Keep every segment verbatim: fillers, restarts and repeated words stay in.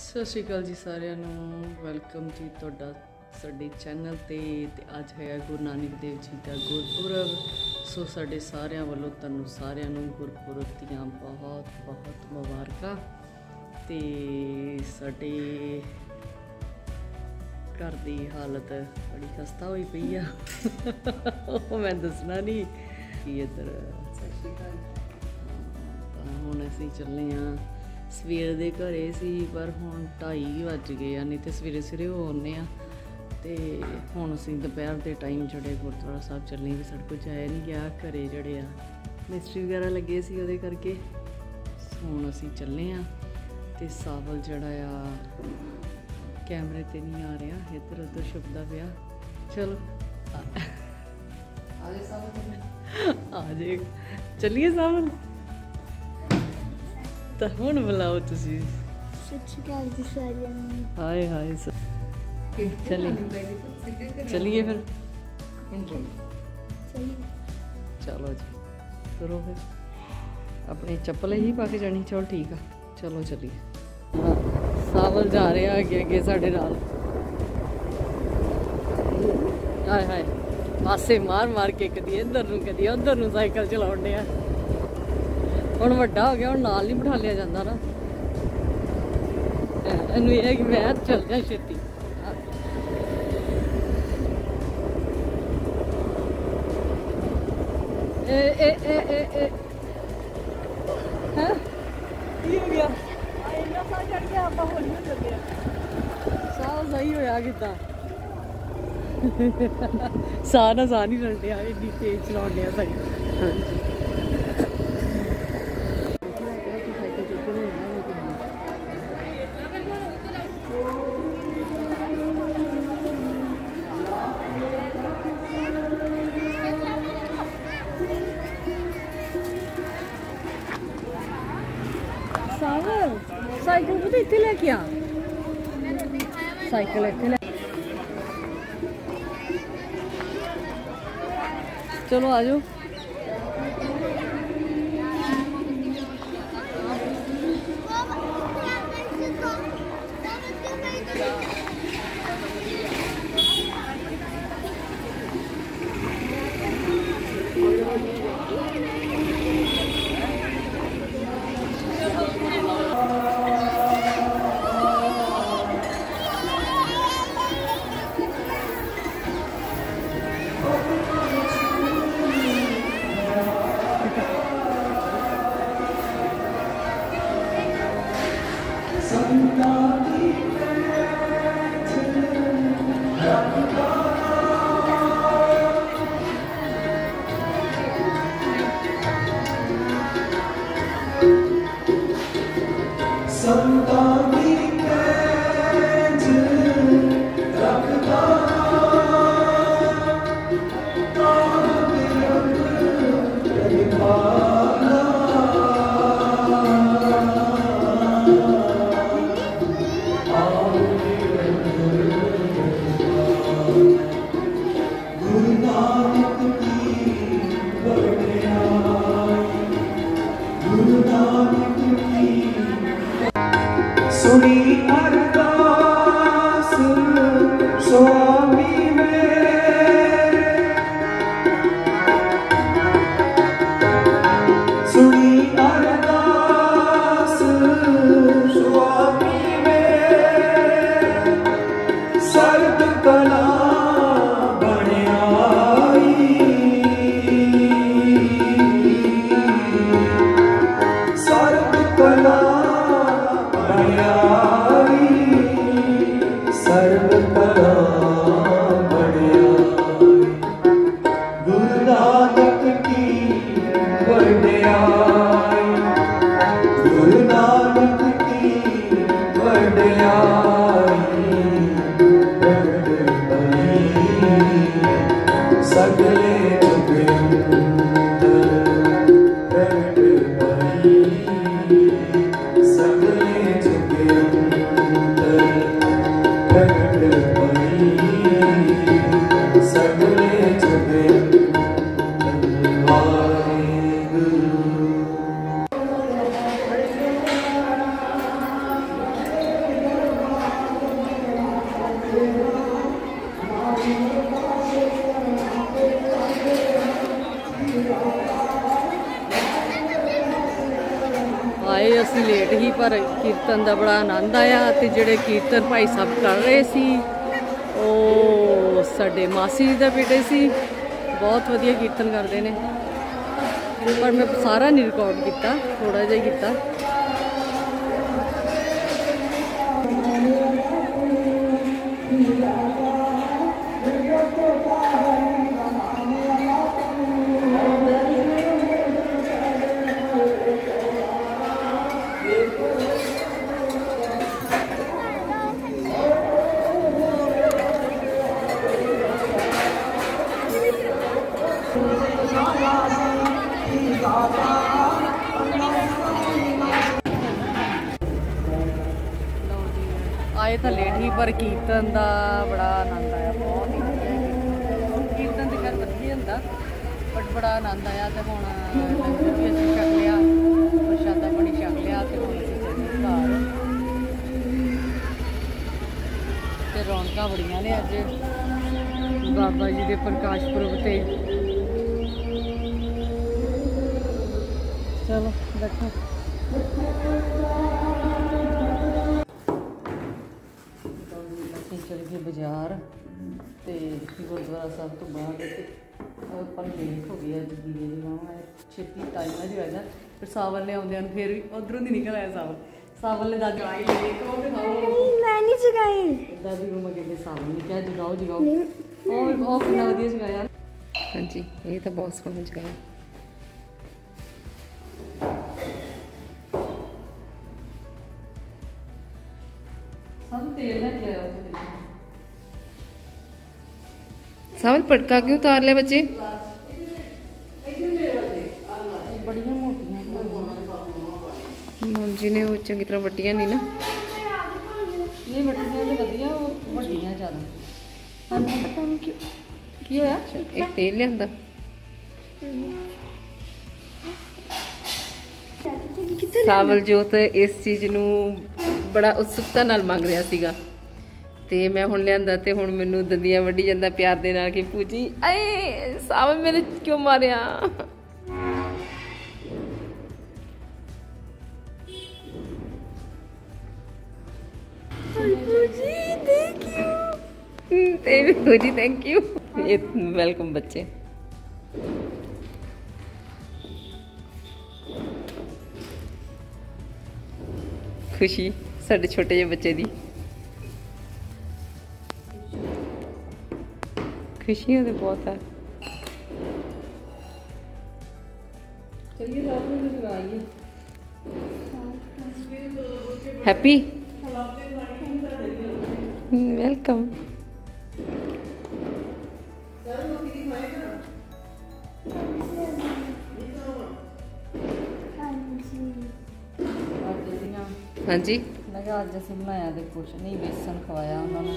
सत श्री अकाल जी सारिਆਂ ਨੂੰ ਵੈਲਕਮ ਜੀ ਤੁਹਾਡਾ ਸਾਡੇ ਚੈਨਲ ਤੇ ਤੇ ਅੱਜ ਹੈ ਗੁਰੂ ਨਾਨਕ ਦੇਵ ਜੀ ਦਾ ਗੁਰਪੁਰਬ। ਸੋ ਸਾਡੇ ਸਾਰਿਆਂ ਵੱਲੋਂ ਤੁਹਾਨੂੰ ਸਾਰਿਆਂ ਨੂੰ ਗੁਰਪੁਰਬ ਦੀਆਂ ਬਹੁਤ ਬਹੁਤ ਮੁਬਾਰਕਾਂ। ਤੇ ਸਾਡੇ ਘਰ ਦੀ ਹਾਲਤ ਬੜੀ ਖਸਤਾ ਹੋਈ ਪਈ ਆ, ਉਹ ਮੈਂ ਦੱਸਣਾ ਨਹੀਂ ਕਿ ਇੱਧਰ ਸਤਿ ਸ਼੍ਰੀ ਅਕਾਲ। ਤਾਂ ਹੁਣ ਅਸੀਂ ਚੱਲੇ ਆ ਸਵੇਰ ਦੇ ਘਰੇ ਸੀ, ਪਰ ਹੁਣ ਢਾਈ ਵੱਜ ਗਏ ਆ, ਨਹੀਂ ਤਾਂ ਸਵੇਰੇ ਸਵੇਰੇ ਹੋ ਆਉਂਦੇ ਆ। ਅਤੇ ਹੁਣ ਅਸੀਂ ਦੁਪਹਿਰ ਦੇ ਟਾਈਮ ਜਿਹੜੇ ਗੁਰਦੁਆਰਾ ਸਾਹਿਬ ਚੱਲੇ, ਵੀ ਸਾਡੇ ਕੋਲ ਜਾਇਆ ਨਹੀਂ ਗਿਆ, ਘਰੇ ਜਿਹੜੇ ਆ ਮਿਸਤਰੀ ਵਗੈਰਾ ਲੱਗੇ ਸੀ ਉਹਦੇ ਕਰਕੇ। ਹੁਣ ਅਸੀਂ ਚੱਲੇ ਹਾਂ ਅਤੇ ਸਾਵਲ ਜਿਹੜਾ ਆ ਕੈਮਰੇ 'ਤੇ ਨਹੀਂ ਆ ਰਿਹਾ, ਇੱਧਰ ਉੱਧਰ ਛੁਪਦਾ ਪਿਆ। ਚਲੋ ਆ ਜੇ ਚੱਲੀਏ ਸਾਵਲ। ਤਾਂ ਹੁਣ ਬੁਲਾਓ ਤੁਸੀਂ ਸਤਿ ਸ਼੍ਰੀ ਅਕਾਲ ਜੀ ਸਾਰਿਆਂ ਨੂੰ। ਹਾਏ ਹਾਏ चलिए चलिए फिर चलो जी करो फिर अपनी चप्पल ही पा के जानी। चलो ठीक है, चलो चलिए। सावल जा रहे हैं अगे अगे साढ़े नाल। हाय हाय पासे मार मार के कदी इधर नूं कदी उधर नूं साइकिल चलाउंदे आ। हुण वड्डा हो गया, हुण नाल नहीं बिठा लिया जांदा ना, इहनूं इह कि मैं चल जा छेती। ए ए ए ए ए हैं ये हो गया आई ना सा चढ़ गया, अब होली हो गया साह सही होया किदा साह ना साह नहीं रंडे आ इतनी तेज चलाने आ साइकिल। सावल साइकिल पता इतने लैके आ साइकिल इतने। चलो आ जाओ। Thank you. ਅਸੀਂ ਲੇਟ ਹੀ ਪਰ कीर्तन का बड़ा आनंद आया। तो जोड़े कीर्तन भाई साहब कर रहे सी साडे मासी जी का बेटे सी, बहुत वधिया कीर्तन करते हैं, पर मैं सारा नहीं रिकॉर्ड किया, थोड़ा जिहा किया। ਤਾਂ ਲੇਟ ਹੀ ਪਰ कीर्तन का बड़ा आनंद आया, बहुत ही कीर्तन तो खैर वधिया हुंदा बट बड़ा आनंद आया। तो हुण लंगर भी असीं छक लिया, प्रशादा पाणी छक लिया, तो हुण असीं चलदे घर। ते रौनकां बड़ियां ने अज बाबा जी के प्रकाश पुरब ते। चलो बैठो। चल गए बाजार तो गुरुद्वारा साहब तो बाहर पर लेट हो गया, दीदी लावा छेती टाइम जो है ना, फिर सावन ले आते हैं, फिर भी उधरों ही निकल आया सावन। सावन ले दादी आई दादी मम्मा कहते सावन ने क्या जगाओ जगाओ, और बहुत कितना वधिया जगाया। हाँ जी ये तो बहुत सोहना जगाया। सावन पटका क्यों उतार लिया बच्चे? मोम जी ने वो चंगी तरह वटिया नहीं ना, नहीं वटिया वटिया ज्यादा। एक तेल लियांदा सावल जोत इस चीज नू बड़ा उत्सुकता नाल मांग रहा सीगा, ते मैं हुण लियांदा ते हुण मैनूं दंदियां वड्डी जांदा प्यार दे नाल कि पूजी ऐ सावन मेरे क्यों मारिया। पूजी थैंक यू, ते भी पूजी थैंक यू, वेलकम बच्चे। खुशी साडे छोटे जे बच्चे दी खुशियां तो बहुत है। Happy welcome. हाँ जी मैं अज असीं बनाया तो कुछ नहीं, बेसन खवाया उन्होंने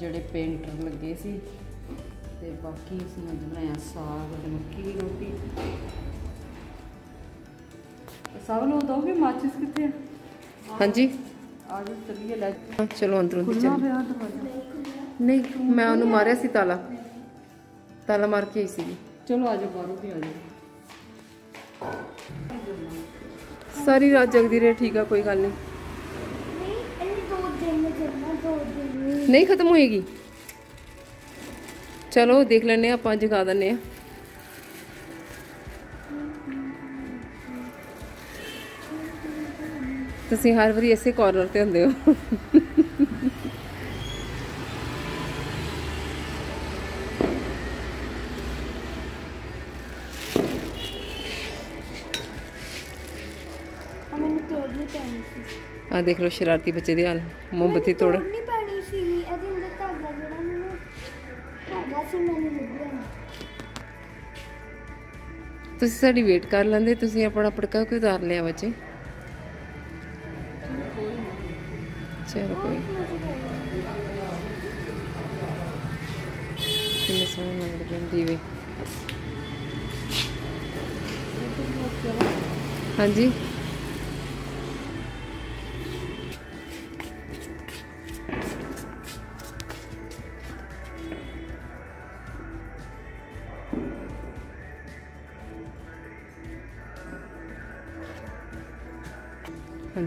जोड़े पेंटर लगे सी, ते बाकी असीं अज बनाया साग ते मक्की दी रोटी। सावन नूं दोगे माचिस कित्थे? हाँ जी आज चलिए लै चलो अंदरों दी चलिए। नहीं मैं उन्होंने मारिया सी ताला, ताला मार के आई सी। चलो आज बाहरों दी आ जाओ। सारी रात जगदी रहे ठीक है, कोई गल नहीं, नहीं खत्म होएगी। चलो देख लेने आप जगा देने। तुसीं हर वारी इसे कॉर्नर ते हुंदे हो। आ देख लो शरारती बच्चे दे हाल, मोमबत्ती तोड़ तुसी साडी वेट कर लेंदे, तुसी अपना पटका क्यों उतार लिया बच्चे? चलो कोई दीवे। हाँ जी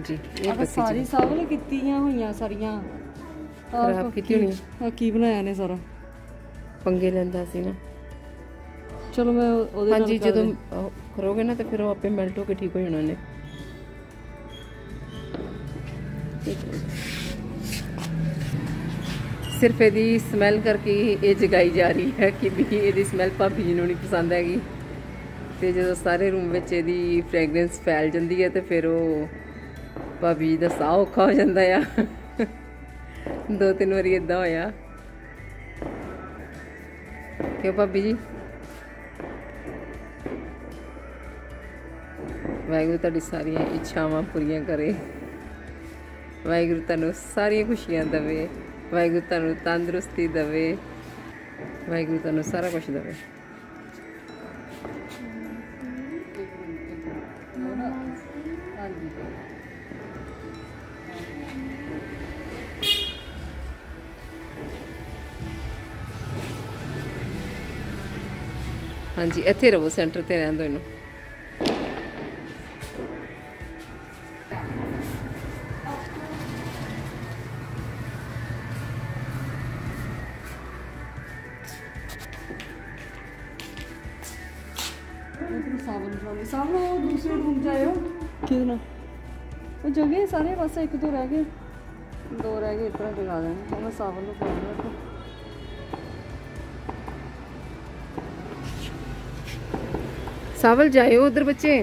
जी सारी सब ने की हुई सारिया खराब की होनी की बनाया ने सारा पंगे लेंदा सी ना। चलो मैं ओदे हां जी जदों करोगे ना तो फिर आपे मेल्ट होके ठीक हो जाना ने। सिर्फ यदि स्मैल करके ये जगाई जा रही है कि भी यदि स्मैल भाभी जी नहीं पसंद हैगी तो जो सारे रूम में यदि फ्रैगरेंस फैल जाती है तो फिर वो भाभी जी का साह औखा हो जाता है। दो तीन बारी इदा होया क्यों भाभी जी वाहगुरू तुहाडी सारियां इच्छावां पूरियां करे, वाहगुरू तुहानू सारियां खुशियां देवे, वाहगुरू तुहानू तंदुरुस्ती देवे, वाहगुरू तुहानू सारा कुछ देवे। हाँ जी इत्थे रहो, सेंटर ते रहन दो इन्हूं। दूसरे रूम जाए कितना वो जगह सारे बस एक दो रह गए, दो रह गए, इतना जगा देना। मैं सावन को पाऊंगा सावल जाए उधर बच्चे।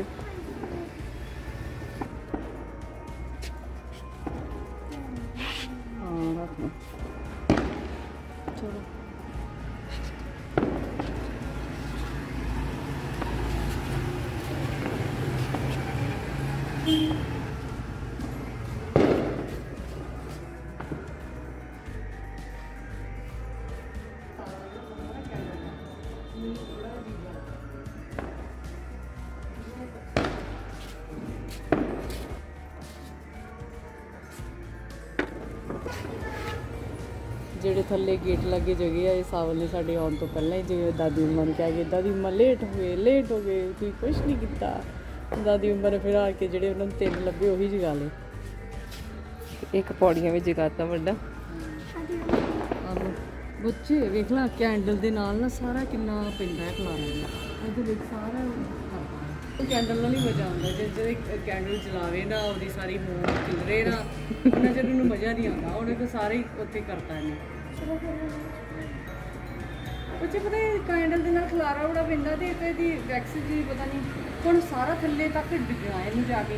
ਜਿਹੜੇ ਥੱਲੇ ਗੇਟ ਲੱਗੇ ਜਗ੍ਹਾ ਹੈ ਇਹ ਸਾਵਲ ਨੇ ਸਾਡੇ ਆਉਣ ਤੋਂ ਪਹਿਲਾਂ ਹੀ ਜਿਵੇਂ ਦਾਦੀ ਉਮਰ ਨੂੰ ਕਹਿ ਗਏ ਦਾਦੀ ਉਮਰ ਲੇਟ ਹੋ ਗਏ ਲੇਟ ਹੋ ਗਏ ਤੁਸੀਂ ਕੁਛ ਨਹੀਂ ਕੀਤਾ। ਦਾਦੀ ਉਮਰ ਫਿਰ ਆ ਕੇ ਜਿਹੜੇ ਉਹਨਾਂ ਨੂੰ ਤਿੰਨ ਲੱਭੇ ਉਹੀ ਜਗਾ ਲਏ, ਇੱਕ ਪੌੜੀਆਂ ਵਿੱਚ ਜਗਾਤਾ ਵੱਡਾ। ਬੱਚੇ ਵੇਖ ਲਾ ਕੈਂਡਲ ਦੇ ਨਾਲ ਨਾ ਸਾਰਾ ਕਿੰਨਾ ਪੈਂਦਾ ਹੈ ਖਲਾਰਾ, ਉਹਦੇ ਵਿੱਚ ਸਾਰਾ ਕੈਂਡਲ ਨਾਲ ਹੀ ਮਜ਼ਾ ਆਉਂਦਾ। ਜੇ ਜਿਹੜੇ ਕੈਂਡਲ ਚਲਾਵੇ ਨਾ ਉਹਦੀ ਸਾਰੀ ਮੂੰਹ ਚੁਰੇ ਨਾ ਉਹਨਾਂ ਜਦੋਂ ਨੂੰ ਮਜ਼ਾ ਨਹੀਂ ਆਉਂਦਾ, ਉਹਨੇ ਤਾਂ ਸਾਰੇ ਉੱਥੇ ਕਰਤਾ ਇਹਨੇ। ਬੱਚੇ ਪਤਾ ਕੈਂਡਲ ਦੇ ਨਾਲ ਖਲਾਰਾ ਬੜਾ ਪੈਂਦਾ ਤੇ ਇਹਦੀ ਵੈਕਸ ਜੀ ਪਤਾ ਨਹੀਂ ਹੁਣ ਸਾਰਾ ਥੱਲੇ ਤੱਕ ਡਿੱਗਿਆ ਇਹਨੂੰ ਜਾ ਕੇ।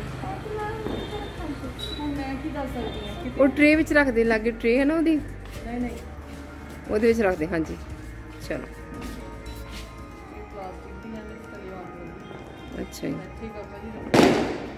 ਹੁਣ ਮੈਂ ਕੀ ਦੱਸ ਸਕਦੀ ਹਾਂ ਕਿ ਉਹ ਟ੍ਰੇ ਵਿੱਚ ਰੱਖ ਦੇ, ਲਾਗੇ ਟ੍ਰੇ ਹੈ ਨਾ ਉਹਦੀ, ਨਹੀਂ ਨਹੀਂ ਉਹਦੇ ਵਿੱਚ ਰੱਖ ਦੇ। ਹਾਂਜੀ ਚਲੋ अच्छा है।